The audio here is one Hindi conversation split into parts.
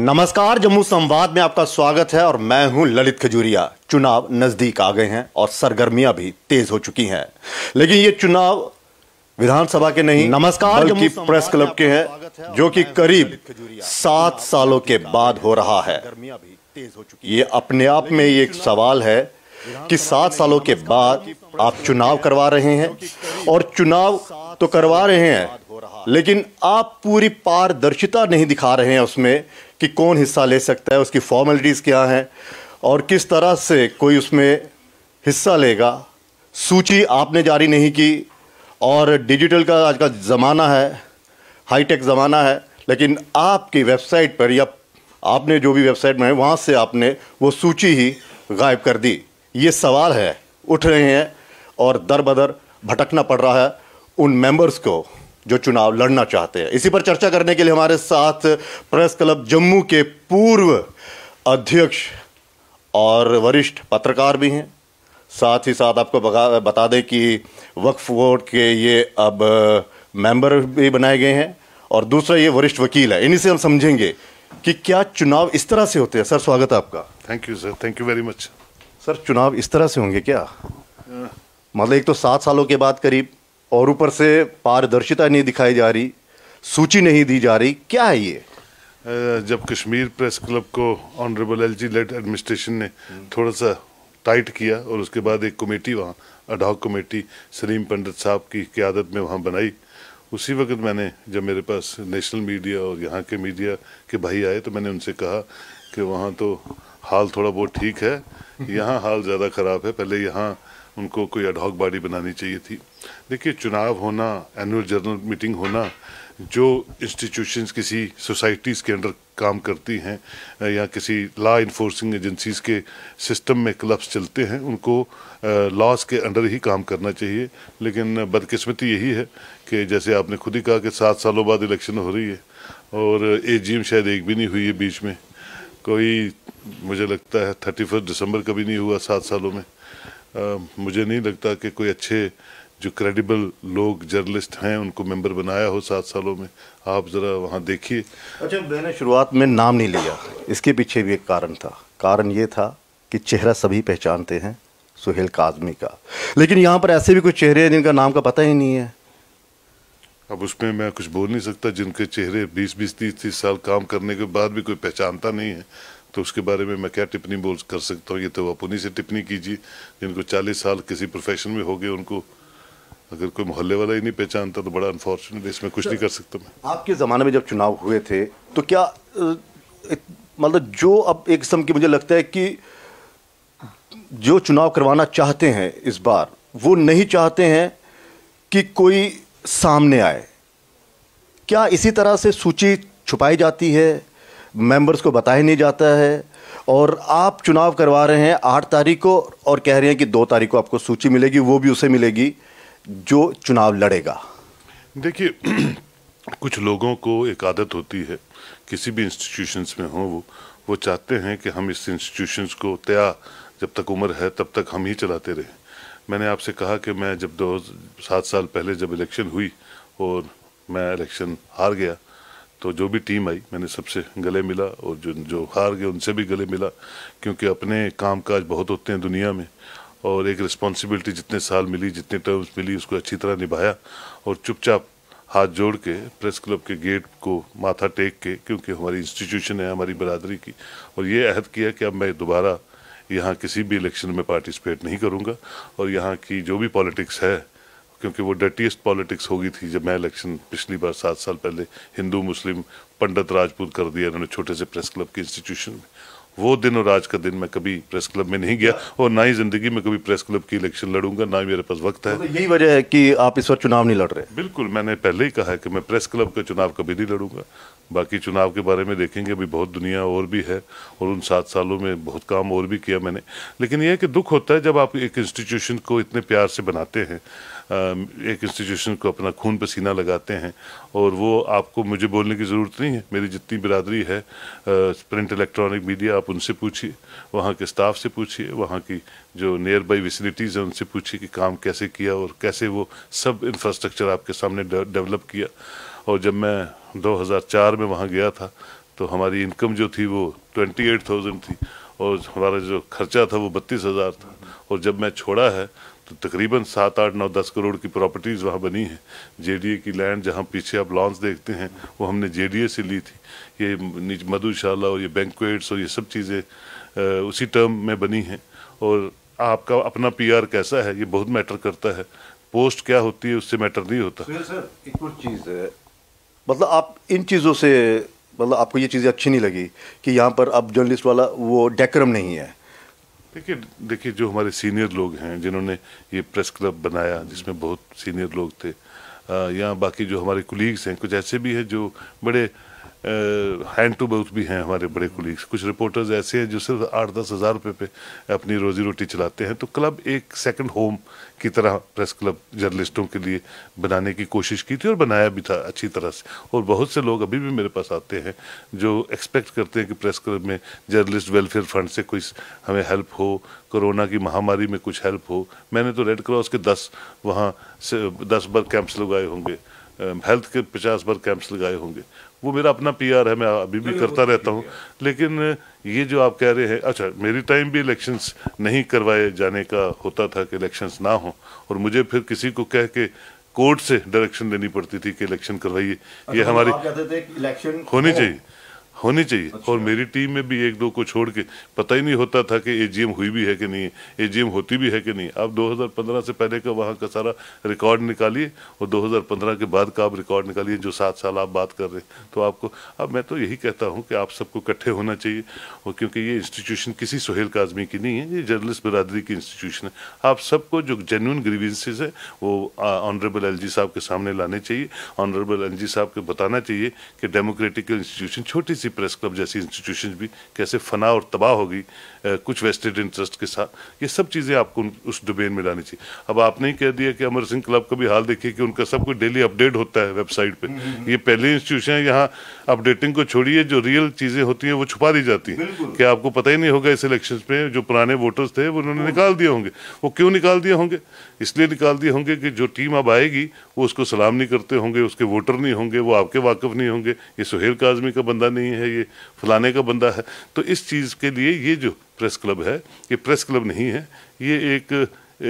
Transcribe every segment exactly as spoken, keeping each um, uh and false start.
नमस्कार, जम्मू संवाद में आपका स्वागत है और मैं हूं ललित खजूरिया। चुनाव नजदीक आ गए हैं और सरगर्मियां भी तेज हो चुकी हैं, लेकिन ये चुनाव विधानसभा के नहीं नमस्कार बल्कि प्रेस क्लब के हैं, जो कि करीब सात सालों के बाद हो रहा है। ये अपने आप में ये एक सवाल है कि सात सालों के बाद आप चुनाव करवा रहे हैं, और चुनाव तो करवा रहे हैं लेकिन आप पूरी पारदर्शिता नहीं दिखा रहे हैं उसमें कि कौन हिस्सा ले सकता है, उसकी फॉर्मेलिटीज़ क्या हैं और किस तरह से कोई उसमें हिस्सा लेगा। सूची आपने जारी नहीं की, और डिजिटल का आज का ज़माना है, हाईटेक ज़माना है, लेकिन आपकी वेबसाइट पर या आपने जो भी वेबसाइट में है वहाँ से आपने वो सूची ही गायब कर दी। ये सवाल है उठ रहे हैं और दर बदर भटकना पड़ रहा है उन मेंबर्स को जो चुनाव लड़ना चाहते हैं। इसी पर चर्चा करने के लिए हमारे साथ प्रेस क्लब जम्मू के पूर्व अध्यक्ष और वरिष्ठ पत्रकार भी हैं। साथ ही साथ आपको बता दें कि वक्फ बोर्ड के ये अब मेंबर भी बनाए गए हैं, और दूसरा ये वरिष्ठ वकील है। इन्हीं से हम समझेंगे कि क्या चुनाव इस तरह से होते हैं। सर, स्वागत है आपका। Thank you sir, thank you very much. Sir, चुनाव इस तरह से होंगे क्या? yeah. मतलब एक तो सात सालों के बाद करीब, और ऊपर से पारदर्शिता नहीं दिखाई जा रही, सूची नहीं दी जा रही, क्या है ये? जब कश्मीर प्रेस क्लब को honourable L G led administration ने थोड़ा सा टाइट किया, और उसके बाद एक कमेटी वहाँ अडॉक कमेटी सलीम पंडित साहब की क़यादत में वहाँ बनाई, उसी वक्त मैंने, जब मेरे पास नेशनल मीडिया और यहाँ के मीडिया के भाई आए, तो मैंने उनसे कहा कि वहाँ तो हाल थोड़ा बहुत ठीक है, यहाँ हाल ज़्यादा ख़राब है, पहले यहाँ उनको कोई एडहॉक बॉडी बनानी चाहिए थी। देखिए, चुनाव होना, एनुअल जनरल मीटिंग होना, जो इंस्टीट्यूशंस किसी सोसाइटीज़ के अंडर काम करती हैं या किसी लॉ इन्फोर्सिंग एजेंसीज़ के सिस्टम में क्लब्स चलते हैं, उनको लॉज के अंडर ही काम करना चाहिए। लेकिन बदकिस्मती यही है कि जैसे आपने खुद ही कहा कि सात सालों बाद इलेक्शन हो रही है, और एजीएम शायद एक भी नहीं हुई है बीच में, कोई मुझे लगता है थर्टी फर्स्ट दिसंबर कभी नहीं हुआ सात सालों में। Uh, मुझे नहीं लगता कि कोई अच्छे जो क्रेडिबल लोग जर्नलिस्ट हैं उनको मेंबर बनाया हो सात सालों में। आप ज़रा वहाँ देखिए। अच्छा, मैंने शुरुआत में नाम नहीं लिया, इसके पीछे भी एक कारण था। कारण ये था कि चेहरा सभी पहचानते हैं सुहेल काजमी का, लेकिन यहाँ पर ऐसे भी कुछ चेहरे हैं जिनका नाम का पता ही नहीं है। अब उसमें मैं कुछ बोल नहीं सकता। जिनके चेहरे बीस बीस तीस तीस साल काम करने के बाद भी कोई पहचानता नहीं है, तो उसके बारे में मैं क्या टिप्पणी बोल कर सकता हूँ? ये तो आप उन्हीं से टिप्पणी कीजिए जिनको चालीस साल किसी प्रोफेशन में हो गए। उनको अगर कोई मोहल्ले वाला ही नहीं पहचानता तो बड़ा अनफॉर्चुनेट, इसमें कुछ नहीं कर सकता मैं। आपके ज़माने में जब चुनाव हुए थे तो क्या मतलब जो अब एक किस्म की, मुझे लगता है कि जो चुनाव करवाना चाहते हैं इस बार, वो नहीं चाहते हैं कि कोई सामने आए। क्या इसी तरह से सूची छुपाई जाती है, मेंबर्स को बताया नहीं जाता है, और आप चुनाव करवा रहे हैं आठ तारीख को और कह रहे हैं कि दो तारीख को आपको सूची मिलेगी, वो भी उसे मिलेगी जो चुनाव लड़ेगा? देखिए, कुछ लोगों को एक आदत होती है, किसी भी इंस्टीट्यूशंस में हो वो वो चाहते हैं कि हम इस इंस्टीट्यूशंस को तय, जब तक उम्र है तब तक हम ही चलाते रहें। मैंने आपसे कहा कि मैं जब दो सात साल पहले जब इलेक्शन हुई और मैं इलेक्शन हार गया, तो जो भी टीम आई मैंने सबसे गले मिला, और जो जो हार गए उनसे भी गले मिला, क्योंकि अपने कामकाज बहुत होते हैं दुनिया में, और एक रिस्पॉन्सिबिलिटी जितने साल मिली, जितने टर्म्स मिली, उसको अच्छी तरह निभाया, और चुपचाप हाथ जोड़ के प्रेस क्लब के गेट को माथा टेक के, क्योंकि हमारी इंस्टीट्यूशन है हमारी बरादरी की, और ये अहद किया कि अब मैं दोबारा यहाँ किसी भी इलेक्शन में पार्टिसिपेट नहीं करूँगा, और यहाँ की जो भी पॉलिटिक्स है, क्योंकि वो डर्टीएस्ट पॉलिटिक्स हो गई थी जब मैं इलेक्शन पिछली बार सात साल पहले हिंदू मुस्लिम पंडित राजपूत कर दिया इन्होंने छोटे से प्रेस क्लब के इंस्टीट्यूशन में। वो दिन और आज का दिन मैं कभी प्रेस क्लब में नहीं गया, और ना ही ज़िंदगी में कभी प्रेस क्लब की इलेक्शन लड़ूंगा, ना ही मेरे पास वक्त है। तो यही वजह है कि आप इस बार चुनाव नहीं लड़ रहे? बिल्कुल, मैंने पहले ही कहा है कि मैं प्रेस क्लब का चुनाव कभी नहीं लड़ूंगा। बाकी चुनाव के बारे में देखेंगे, अभी बहुत दुनिया और भी है, और उन सात सालों में बहुत काम और भी किया मैंने। लेकिन यह है कि दुख होता है जब आप एक इंस्टीट्यूशन को इतने प्यार से बनाते हैं, एक इंस्टीट्यूशन को अपना खून पसीना लगाते हैं, और वो आपको, मुझे बोलने की ज़रूरत नहीं है, मेरी जितनी बिरादरी है प्रिंट इलेक्ट्रॉनिक मीडिया, आप उनसे पूछिए, वहाँ के स्टाफ से पूछिए, वहाँ की जो नियर बाई फैसिलिटीज़ हैं उनसे पूछिए कि काम कैसे किया और कैसे वो सब इंफ्रास्ट्रक्चर आपके सामने डेवलप किया। और जब मैं दो हज़ार चार में वहाँ गया था तो हमारी इनकम जो थी वो ट्वेंटी एट थाउजेंड थी और हमारा जो खर्चा था वो बत्तीस हज़ार था। और जब मैं छोड़ा है तो तकरीबन सात आठ नौ दस करोड़ की प्रॉपर्टीज़ वहाँ बनी हैं। जेडीए की लैंड जहाँ पीछे आप लॉन्स देखते हैं वो हमने जेडीए से ली थी। ये नीचे मधुशाला और ये बैंक्वेट्स और ये सब चीज़ें उसी टर्म में बनी हैं। और आपका अपना पीआर कैसा है ये बहुत मैटर करता है, पोस्ट क्या होती है उससे मैटर नहीं होता। सर एक और चीज़ है, मतलब आप इन चीज़ों से मतलब आपको ये चीज़ें अच्छी नहीं लगी कि यहाँ पर अब जर्नलिस्ट वाला वो डेकोरम नहीं है? देखिए देखिए जो हमारे सीनियर लोग हैं जिन्होंने ये प्रेस क्लब बनाया जिसमें बहुत सीनियर लोग थे, या बाकी जो हमारे कुलीग्स हैं, कुछ ऐसे भी हैं जो बड़े हैंड टू माउथ भी हैं हमारे बड़े कुलीग्स, कुछ रिपोर्टर्स ऐसे हैं जो सिर्फ आठ दस हज़ार रुपये पे अपनी रोजी रोटी चलाते हैं। तो क्लब एक सेकंड होम की तरह प्रेस क्लब जर्नलिस्टों के लिए बनाने की कोशिश की थी और बनाया भी था अच्छी तरह से। और बहुत से लोग अभी भी मेरे पास आते हैं जो एक्सपेक्ट करते हैं कि प्रेस क्लब में जर्नलिस्ट वेलफेयर फंड से कोई हमें हेल्प हो, कोरोना की महामारी में कुछ हेल्प हो। मैंने तो रेड क्रॉस के दस वहाँ से दस बार कैंप्स लगाए होंगे, हेल्थ के पचास बार कैंप्स लगाए होंगे। वो मेरा अपना पीआर है, मैं अभी भी करता रहता हूँ। लेकिन ये जो आप कह रहे हैं, अच्छा मेरी टाइम भी इलेक्शंस नहीं करवाए जाने का होता था कि इलेक्शंस ना हो, और मुझे फिर किसी को कह के कोर्ट से डायरेक्शन देनी पड़ती थी कि इलेक्शन करवाइए। ये हमारी इलेक्शन होनी चाहिए होनी चाहिए अच्छा। और मेरी टीम में भी एक दो को छोड़ के पता ही नहीं होता था कि एजीएम हुई भी है कि नहीं, एजीएम होती भी है कि नहीं। आप दो हज़ार पंद्रह से पहले का वहाँ का सारा रिकॉर्ड निकालिए और दो हज़ार पंद्रह के बाद का आप रिकॉर्ड निकालिए, जो सात साल आप बात कर रहे हैं। तो आपको अब मैं तो यही कहता हूँ कि आप सबको इकट्ठे होना चाहिए, और क्योंकि ये इंस्टीट्यूशन किसी सुहेल काजमी की नहीं है, ये जर्नलिस्ट बरदरी की इंस्टीट्यूशन है। आप सबको जो जेन्युइन ग्रीवेंसेज है वो ऑनरेबल एल जी साहब के सामने लाने चाहिए, ऑनरेबल एल जी साहब को बताना चाहिए कि डेमोक्रेटिक इंस्टीट्यूशन, छोटी सी प्रेस क्लब जैसी इंस्टीट्यूशन भी कैसे फना और तबाह होगी कुछ वेस्टेड इंटरेस्ट के साथ। ये सब चीज़ें आपको उस डोमेन में लानी चाहिए। अब आपने ही कह दिया कि अमर सिंह क्लब का भी हाल देखिए कि उनका सब कुछ डेली अपडेट होता है वेबसाइट पे। ये पहली इंस्टीट्यूशन है, यहाँ अपडेटिंग को छोड़िए, जो रियल चीज़ें होती हैं वो छुपा दी जाती हैं कि आपको पता ही नहीं होगा। इस इलेक्शन में जो पुराने वोटर्स थे वो उन्होंने निकाल दिए होंगे। वो क्यों निकाल दिए होंगे? इसलिए निकाल दिए होंगे कि जो टीम अब आएगी वो उसको सलाम नहीं करते होंगे, उसके वोटर नहीं होंगे, वो आपके वाकफ़ नहीं होंगे, ये सुहेल काजमी का बंदा नहीं है, ये फलाने का बंदा है। तो इस चीज़ के लिए ये जो प्रेस क्लब है ये प्रेस क्लब नहीं है, ये एक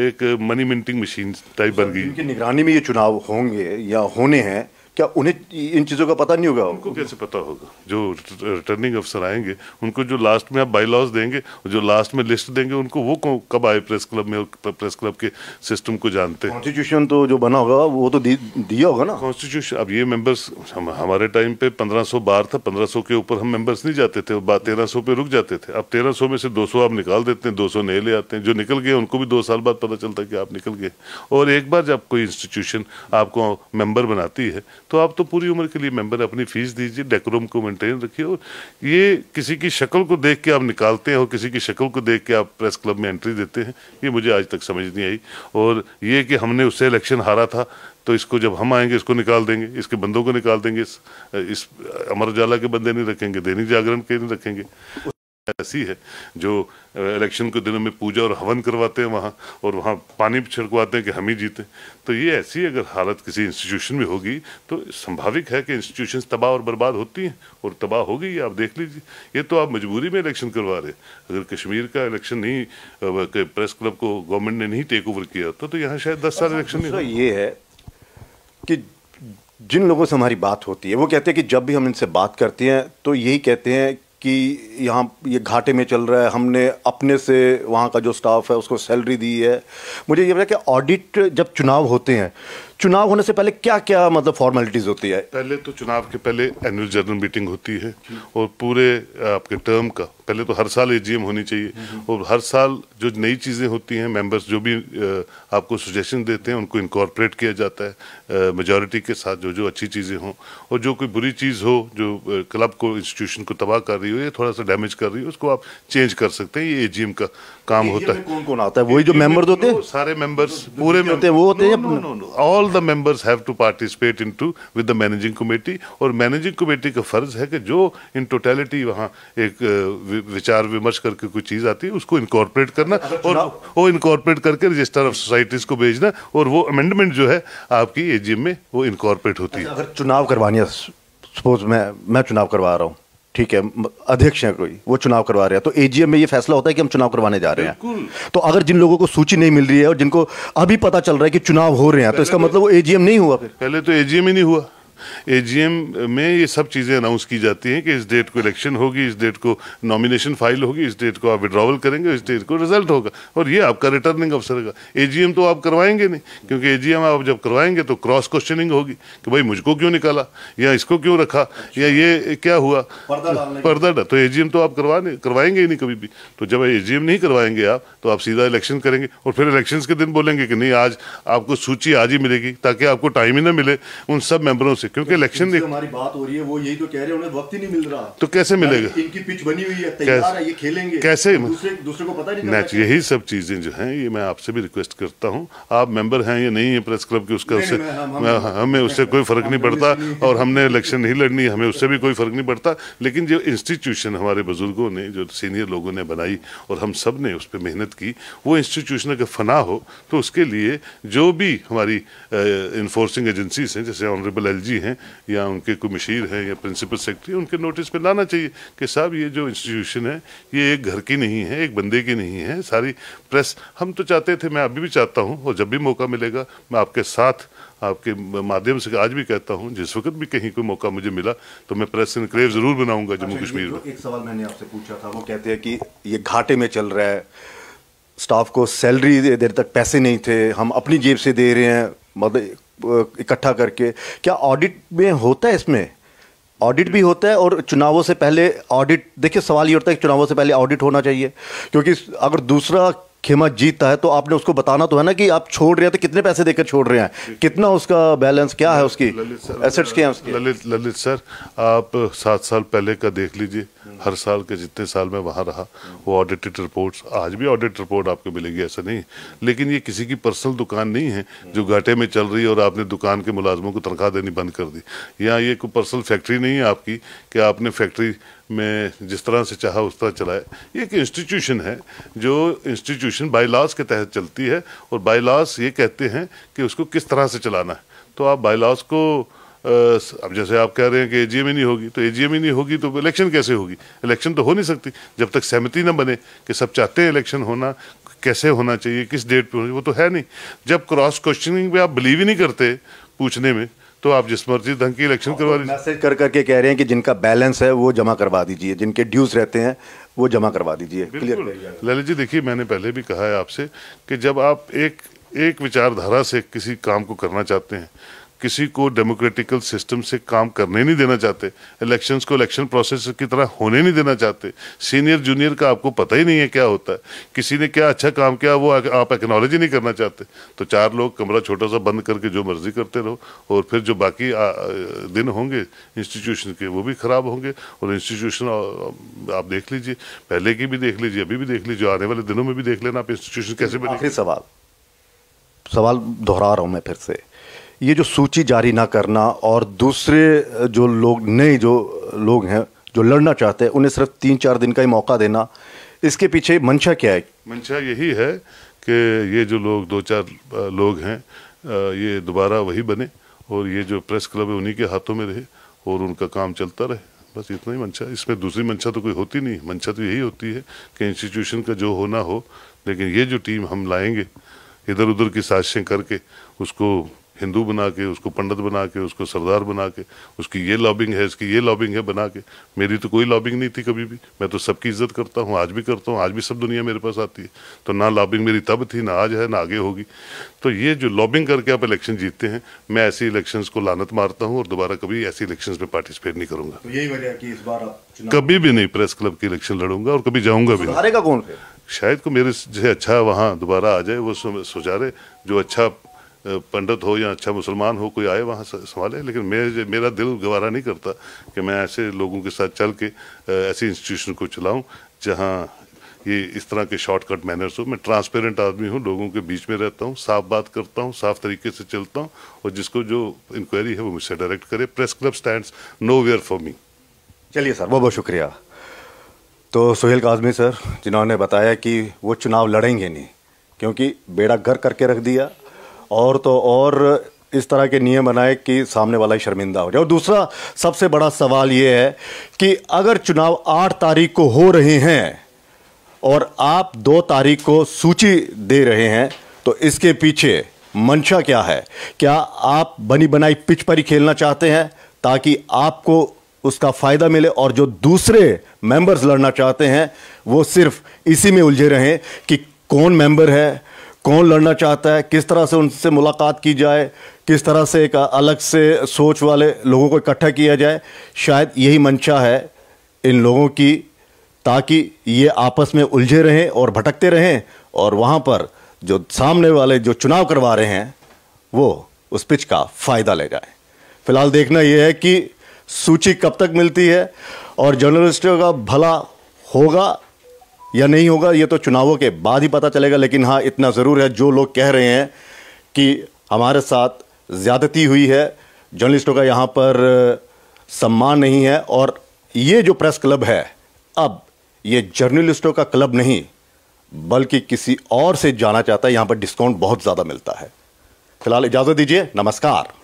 एक मनी मिंटिंग मशीन टाइप बन गई। इनकी निगरानी में ये चुनाव होंगे या होने हैं, क्या उन्हें इन चीज़ों का पता नहीं होगा? उनको कैसे पता होगा? जो रिटर्निंग अफसर आएंगे उनको जो लास्ट में आप बाई लॉज देंगे, जो लास्ट में लिस्ट देंगे, उनको वो कब आए प्रेस क्लब में और प्रेस क्लब के सिस्टम को जानते हैं। कॉन्स्टिट्यूशन तो जो बना होगा वो तो दिया होगा ना कॉन्स्टिट्यूशन। अब ये मेंबर्स हम, हमारे टाइम पे पंद्रह सौ बार था, पंद्रह सौ के ऊपर हम मेंबर्स नहीं जाते थे, तेरह सौ पे रुक जाते थे। अब तेरह सौ में से दो सौ आप निकाल देते हैं, दो सौ नए ले आते हैं, जो निकल गए उनको भी दो साल बाद पता चलता है कि आप निकल गए। और एक बार जब कोई इंस्टीट्यूशन आपको मेम्बर बनाती है तो आप तो पूरी उम्र के लिए मेंबर, अपनी फीस दीजिए, डेकोरम को मेंटेन रखिए। और ये किसी की शक्ल को देख के आप निकालते हैं और किसी की शक्ल को देख के आप प्रेस क्लब में एंट्री देते हैं, ये मुझे आज तक समझ नहीं आई। और ये कि हमने उससे इलेक्शन हारा था तो इसको जब हम आएंगे इसको निकाल देंगे, इसके बंदों को निकाल देंगे, इस, इस अमर उजाला के बंदे नहीं रखेंगे, दैनिक जागरण के नहीं रखेंगे। ऐसी है जो इलेक्शन के दिनों में पूजा और हवन करवाते हैं वहाँ, और वहाँ पानी छिड़कवाते हैं कि हम ही जीते। तो ये ऐसी अगर हालत किसी इंस्टीट्यूशन में होगी तो संभाविक है कि इंस्टीट्यूशंस तबाह और बर्बाद होती हैं, और तबाह होगी, ये आप देख लीजिए। ये तो आप मजबूरी में इलेक्शन करवा रहे। अगर कश्मीर का इलेक्शन नहीं, प्रेस क्लब को गवर्नमेंट ने नहीं टेक ओवर किया होता तो यहाँ शायद दस साल इलेक्शन नहीं होता। ये है कि जिन लोगों से हमारी बात होती है वो कहते हैं कि जब भी हम इनसे बात करते हैं तो यही कहते हैं कि यहाँ ये घाटे में चल रहा है, हमने अपने से वहाँ का जो स्टाफ है उसको सैलरी दी है। मुझे ये पता है कि ऑडिट जब चुनाव होते हैं, चुनाव होने से पहले क्या क्या मतलब फॉर्मेलिटीज़ होती है? पहले तो चुनाव के पहले एनुअल जनरल मीटिंग होती है, और पूरे आपके टर्म का पहले तो हर साल एजीएम होनी चाहिए, और हर साल जो नई चीज़ें होती हैं मेंबर्स जो भी आपको सुजेशन देते हैं उनको इनकॉर्पोरेट किया जाता है मेजॉरिटी के साथ, जो जो अच्छी चीज़ें हों। और जो कोई बुरी चीज़ हो जो क्लब को, इंस्टीट्यूशन को तबाह कर रही हो या थोड़ा सा डैमेज कर रही हो, उसको आप चेंज कर सकते हैं। ये एजीएम का काम होता है। कौन कौन आता है? वही जो मेंबर्स होते हैं, सारे मेंबर्स पूरे होते हैं, वो होते हैं। All The members have to participate into with the managing committee, और managing committee का फर्ज है कि जो in totality वहाँ एक विचार विमर्श करके कोई चीज आती है उसको incorporate करना, और वो incorporate करके register of societies को भेजना, और वो amendment जो है आपकी एजीएम में वो incorporate होती है। अगर चुनाव करवानी है, suppose मैं मैं चुनाव करवा रहा हूँ ठीक है, अध्यक्ष हैं कोई, वो चुनाव करवा रहे हैं, तो एजीएम में ये फैसला होता है कि हम चुनाव करवाने जा रहे हैं। तो अगर जिन लोगों को सूची नहीं मिल रही है और जिनको अभी पता चल रहा है कि चुनाव हो रहे हैं, तो इसका मतलब वो एजीएम नहीं हुआ। फिर पहले तो एजीएम ही नहीं हुआ। एजीएम में ये सब चीज़ें अनाउंस की जाती हैं कि इस डेट को इलेक्शन होगी, इस डेट को नॉमिनेशन फाइल होगी, इस डेट को आप विड्रॉवल करेंगे, इस डेट को रिजल्ट होगा, और ये आपका रिटर्निंग अफसर का। एजीएम तो आप करवाएंगे नहीं, क्योंकि एजीएम आप जब करवाएंगे तो क्रॉस क्वेश्चनिंग होगी कि भाई मुझको क्यों निकाला, या इसको क्यों रखा, या ये क्या हुआ, पर्दा डा। तो एजीएम तो आप करवाने करवाएंगे ही नहीं कभी भी। तो जब एजीएम नहीं करवाएंगे आप, तो आप सीधा इलेक्शन करेंगे, और फिर इलेक्शन के दिन बोलेंगे कि नहीं आज आपको सूची आज ही मिलेगी, ताकि आपको टाइम ही ना मिले उन सब मेंबरों से, क्योंकि इलेक्शन तो हमारी बात हो रही है, वो यही तो कह रहे हैं उन्हें वक्त ही नहीं मिल रहा, तो कैसे मिलेगा? इनकी पिच बनी हुई है, तैयार है, ये खेलेंगे कैसे? दूसरे दूसरे को पता नहीं चलता। यही सब चीज़ें जो हैं, ये मैं आपसे भी रिक्वेस्ट करता हूँ, आप मेंबर हैं या नहीं है प्रेस क्लब के, उसका उससे हमें उससे कोई फर्क नहीं पड़ता, और हमने इलेक्शन नहीं लड़नी, हमें उससे भी कोई फर्क नहीं पड़ता। लेकिन जो इंस्टीट्यूशन हमारे बुजुर्गों ने, जो सीनियर लोगों ने बनाई और हम सब ने उस पर मेहनत की, वो इंस्टीट्यूशन अगर फना हो, तो उसके लिए जो भी हमारी इन्फोर्सिंग एजेंसीज हैं, जैसे ऑनरेबल एल जी हैं या उनके कमिश्नर हैं या प्रिंसिपल सेक्रेटरी, उनके नोटिस पे लाना चाहिए कि साहब ये जो इंस्टीट्यूशन है ये एक घर की नहीं है, एक बंदे की नहीं है, सारी प्रेस। हम तो चाहते थे, मैं अभी भी चाहता हूँ, और जब भी मौका मिलेगा मैं आपके साथ, आपके माध्यम से आज भी कहता हूँ, जिस वक्त भी कहीं कोई मौका मुझे मिला तो मैं प्रेस इनक्रेव ज़रूर बनाऊँगा जम्मू कश्मीर में। एक सवाल मैंने आपसे पूछा था, वो कहते हैं कि ये घाटे में चल रहा है, स्टाफ को सैलरी देर तक पैसे नहीं थे, हम अपनी जेब से दे रहे हैं, मतलब इकट्ठा करके। क्या ऑडिट में होता है? इसमें ऑडिट भी होता है, और चुनावों से पहले ऑडिट, देखिए सवाल ये होता है कि चुनावों से पहले ऑडिट होना चाहिए, क्योंकि अगर दूसरा खेमा जीतता है तो आपने उसको बताना तो है ना कि आप छोड़ रहे हैं, तो कितने पैसे देकर छोड़ रहे हैं, कितना उसका बैलेंस क्या है, उसकी एसेट्स क्या है उसकी। ललित ललित सर, आप सात साल पहले का देख लीजिए, हर साल के जितने साल में वहाँ रहा, वो ऑडिटेड रिपोर्ट्स, आज भी ऑडिट रिपोर्ट आपको मिलेगी, ऐसा नहीं। लेकिन ये किसी की पर्सनल दुकान नहीं है जो घाटे में चल रही है और आपने दुकान के मुलाजमों को तनख्वाह देनी बंद कर दी, या ये कोई पर्सनल फैक्ट्री नहीं है आपकी कि आपने फैक्ट्री में जिस तरह से चाहा उस तरह चलाए। ये एक इंस्टीट्यूशन है जो इंस्टीट्यूशन बाई लॉज के तहत चलती है, और बाई लॉज ये कहते हैं कि उसको किस तरह से चलाना है। तो आप बाई लॉज को, अब जैसे आप कह रहे हैं कि एजीएम ही नहीं होगी, तो एजीएम ही नहीं होगी तो इलेक्शन कैसे होगी? इलेक्शन तो हो नहीं सकती जब तक सहमति ना बने कि सब चाहते हैं इलेक्शन होना, कैसे होना चाहिए, किस डेट पर, वो तो है नहीं। जब क्रॉस क्वेश्चनिंग पर आप बिलीव ही नहीं करते पूछने में, तो आप जिस मर्जी ढंग की इलेक्शन करवा लीजिए। मैसेज कर करके कह रहे हैं कि जिनका बैलेंस है वो जमा करवा दीजिए, जिनके ड्यूज रहते हैं वो जमा करवा दीजिए। क्लियर ललित जी, देखिए मैंने पहले भी कहा है आपसे कि जब आप एक एक विचारधारा से किसी काम को करना चाहते हैं, किसी को डेमोक्रेटिकल सिस्टम से काम करने नहीं देना चाहते, इलेक्शंस को इलेक्शन प्रोसेस की तरह होने नहीं देना चाहते, सीनियर जूनियर का आपको पता ही नहीं है क्या होता है, किसी ने क्या अच्छा काम किया वो आप एक्नॉलेज ही नहीं करना चाहते, तो चार लोग कमरा छोटा सा बंद करके जो मर्जी करते रहो, और फिर जो बाकी आ, दिन होंगे इंस्टीट्यूशन के वो भी ख़राब होंगे। और इंस्टीट्यूशन आप देख लीजिए, पहले की भी देख लीजिए, अभी भी देख लीजिए, आने वाले दिनों में भी देख लेना आप इंस्टीट्यूशन कैसे बनेंगे। सवाल सवाल दोहरा रहा हूँ मैं फिर से, ये जो सूची जारी ना करना और दूसरे जो लोग नए जो लोग हैं जो लड़ना चाहते हैं उन्हें सिर्फ तीन चार दिन का ही मौका देना, इसके पीछे मंशा क्या है? मंशा यही है कि ये जो लोग दो चार लोग हैं ये दोबारा वही बने, और ये जो प्रेस क्लब है उन्हीं के हाथों में रहे और उनका काम चलता रहे, बस इतना ही मंशा। इसमें दूसरी मंशा तो कोई होती नहीं, मंशा तो यही होती है कि इंस्टीट्यूशन का जो होना हो, लेकिन ये जो टीम हम लाएँगे इधर उधर की साजिशें करके, उसको हिंदू बना के, उसको पंडित बना के, उसको सरदार बना के, उसकी ये लॉबिंग है, इसकी ये लॉबिंग है बना के, मेरी तो कोई लॉबिंग नहीं थी कभी भी, मैं तो सबकी इज्जत करता हूँ, आज भी करता हूँ, आज भी सब दुनिया मेरे पास आती है, तो ना लॉबिंग मेरी तब थी, ना आज है, ना आगे होगी। तो ये जो लॉबिंग करके आप इलेक्शन जीतते हैं, मैं ऐसी इलेक्शंस को लानत मारता हूँ और दोबारा कभी ऐसी इलेक्शंस में पार्टिसिपेट नहीं करूँगा। तो यही वजह है कि इस बार कभी भी नहीं प्रेस क्लब के इलेक्शन लड़ूंगा और कभी जाऊँगा भी नहीं। शायद को मेरे से अच्छा वहाँ दोबारा आ जाए वो सुचारे, जो अच्छा पंडित हो या अच्छा मुसलमान हो कोई आए वहाँ संभाले, लेकिन मेरे मेरा दिल गवारा नहीं करता कि मैं ऐसे लोगों के साथ चल के ऐसी इंस्टीट्यूशन को चलाऊं जहाँ ये इस तरह के शॉर्टकट मैनर्स हो। मैं ट्रांसपेरेंट आदमी हूँ, लोगों के बीच में रहता हूँ, साफ बात करता हूँ, साफ तरीके से चलता हूँ, और जिसको जो इंक्वायरी है वो मुझसे डायरेक्ट करे। Press club stands nowhere for me. चलिए सर, बहुत बहुत शुक्रिया। तो सुहेल काजमी सर जिन्होंने बताया कि वो चुनाव लड़ेंगे नहीं क्योंकि बेड़ा गर्क करके रख दिया, और तो और इस तरह के नियम बनाए कि सामने वाला ही शर्मिंदा हो जाए। और दूसरा सबसे बड़ा सवाल ये है कि अगर चुनाव आठ तारीख को हो रहे हैं और आप दो तारीख को सूची दे रहे हैं तो इसके पीछे मंशा क्या है? क्या आप बनी बनाई पिच पर ही खेलना चाहते हैं ताकि आपको उसका फ़ायदा मिले और जो दूसरे मेंबर्स लड़ना चाहते हैं वो सिर्फ इसी में उलझे रहें कि कौन मेंबर है, कौन लड़ना चाहता है, किस तरह से उनसे मुलाकात की जाए, किस तरह से एक अलग से सोच वाले लोगों को इकट्ठा किया जाए? शायद यही मंशा है इन लोगों की, ताकि ये आपस में उलझे रहें और भटकते रहें और वहाँ पर जो सामने वाले जो चुनाव करवा रहे हैं वो उस पिच का फ़ायदा ले जाए। फिलहाल देखना यह है कि सूची कब तक मिलती है और जर्नलिस्टों का भला होगा या नहीं होगा ये तो चुनावों के बाद ही पता चलेगा। लेकिन हाँ, इतना ज़रूर है जो लोग कह रहे हैं कि हमारे साथ ज़्यादती हुई है, जर्नलिस्टों का यहाँ पर सम्मान नहीं है और ये जो प्रेस क्लब है अब ये जर्नलिस्टों का क्लब नहीं बल्कि किसी और से जाना चाहता है। यहाँ पर डिस्काउंट बहुत ज़्यादा मिलता है। फिलहाल इजाज़त दीजिए, नमस्कार।